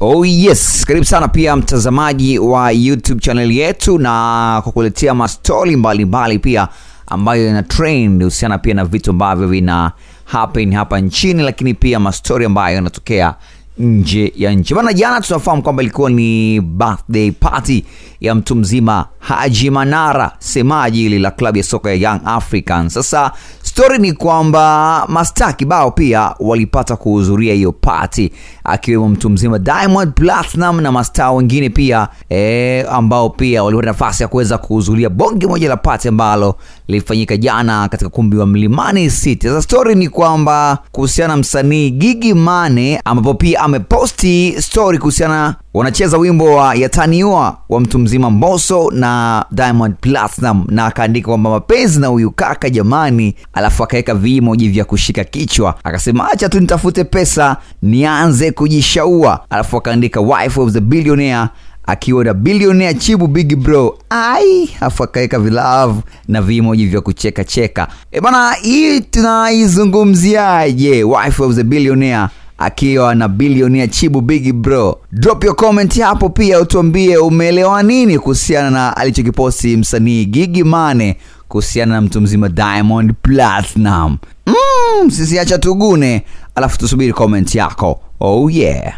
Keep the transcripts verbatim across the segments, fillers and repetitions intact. Oh yes, karibu sana pia mtazamaji wa YouTube channel yetu na kukuletea mastori mbalimbali pia ambayo ina trend husiana pia na vitu ambavyo vina happen hapa nchini, lakini pia mastori ambayo yanatokea nje ya nchi. Bana, jana tunafahamu kwamba ilikuwa ni birthday party ya mtu mzima Haji Manara, semaji ile la klabu ya soka ya Young Africans. Sasa story ni kwamba mastaa kibao pia walipata kuhudhuria hiyo party, akiwemo mtu mzima Diamond Platnumz na mastaa wengine pia e, ambao pia walipata nafasi ya kuweza kuhudhuria bonge moja la party ambalo lilifanyika jana katika kumbi wa Mlimani City. Sasa story ni kwamba kuhusiana msanii Gigi Mane, ambapo pia ameposti story kuhusiana wanacheza wimbo wa Yataniua wa mtu mzima Mbosso na Diamond Platnumz, na akaandika kwamba mapenzi na huyu kaka jamani, alafu akaeka vimoji vya kushika kichwa akasema acha tu nitafute pesa nianze kujishaua, alafu akaandika wife of the billionaire akiwa na billionaire chibu big bro ai, alafu akaeka vilove na vimoji vya kucheka cheka. E bana, hii tunaizungumziaje wife of the billionaire akiwa na billionaire chibu big bro? Drop your comment hapo pia utuambie umeelewa nini kuhusiana na alichokiposti msanii Gigi Mane kuhusiana na mtu mzima Diamond Platnumz. Mm, sisi acha tugune alafu tusubiri comment yako. Oh yeah.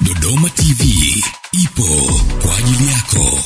Dodoma T V ipo kwa ajili yako.